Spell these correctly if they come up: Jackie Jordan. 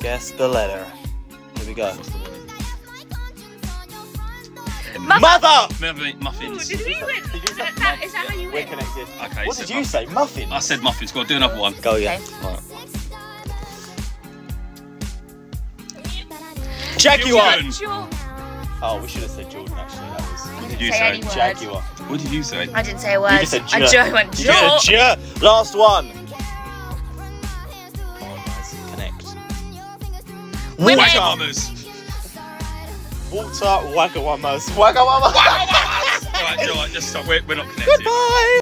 Guess the letter. Here we go. Mother! Muffins. Ooh, did we win? Is that how you win? We're connected. Okay, what did you say? Muffins? I said muffins. Go on, do another one. Go, yeah. Okay. Right. Jaguar! Oh, we should have said Jordan, actually. What did you say? Jaguar. What did you say? I didn't say a word. You just said J. I went J. Last one. Wack-a-mumas. Walter Wack-a-mumas. Right, you know what? Just stop. We're not connected. Goodbye.